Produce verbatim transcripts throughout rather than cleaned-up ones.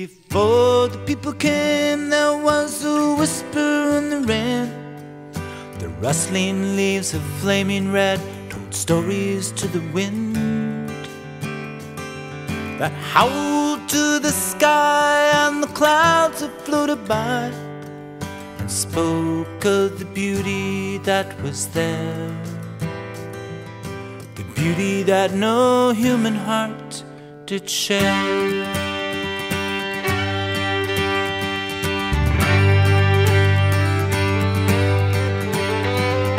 Before the people came, there was a whisper in the rain. The rustling leaves of flaming red told stories to the wind that howled to the sky, and the clouds that floated by and spoke of the beauty that was there, the beauty that no human heart did share.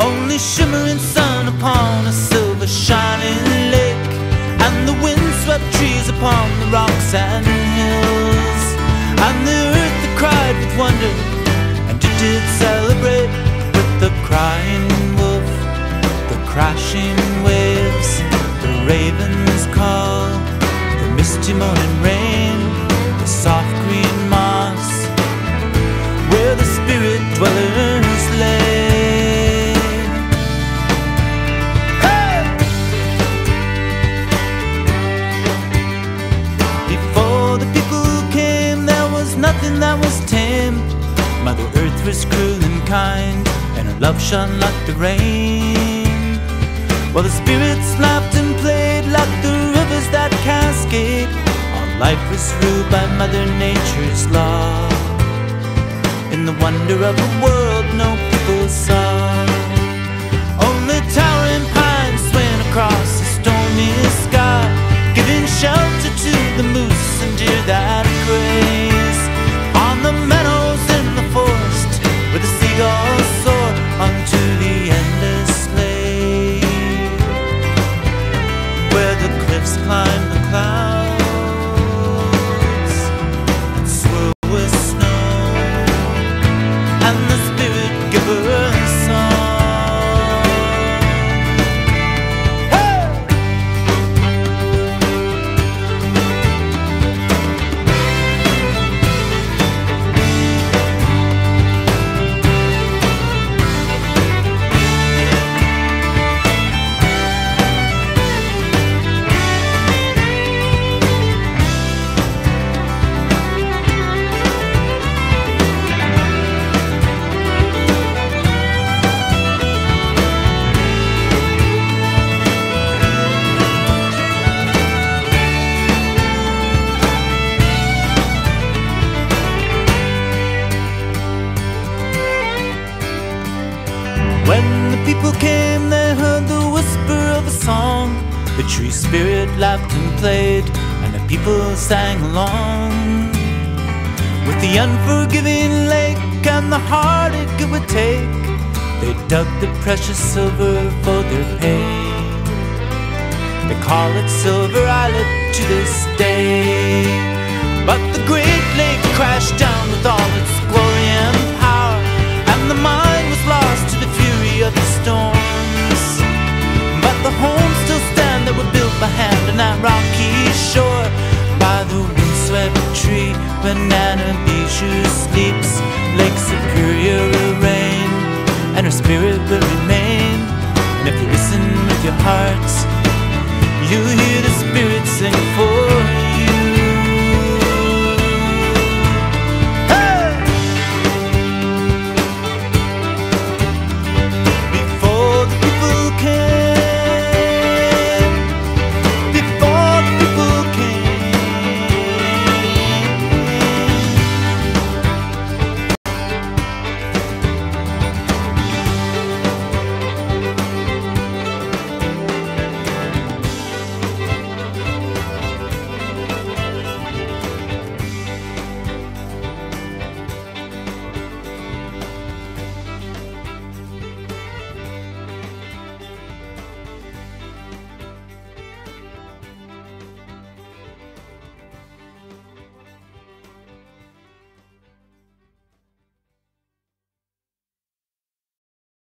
Only shimmering sun upon a silver shining lake, and the wind-swept trees upon the rocks and hills, and the earth that cried with wonder, and it did celebrate with the crying wolf, the crashing waves, the raven's call, the misty morning rain, the soft green moss, where the spirit dwellers lay. Nothing that was tamed. Mother Earth was cruel and kind, and her love shone like the rain, while the spirits laughed and played like the rivers that cascade. All life was ruled by Mother Nature's law, in the wonder of a world no people saw. Only towering pines swaying across the stormy sky, giving shelter to the moose and deer that graze. The meadows in the forest, where the seagulls soar onto the endless lake, where the cliffs climb the clouds and swirl with snow, and the spirit giver song. Hey! When the people came, they heard the whisper of a song. The tree spirit laughed and played, and the people sang along with the unforgiving lake and the heartache it would take. They dug the precious silver for their pay. They call it Silver Islet to this day. But the great lake crashed down with all its glory and power, and the mine was lost to the future of the storms. But the homes still stand that were built by hand on that rocky shore, by the windswept tree where Nana Bijou sleeps. Lake Superior will reign, and her spirit will remain. And if you listen with your heart, you'll hear the spirit sing for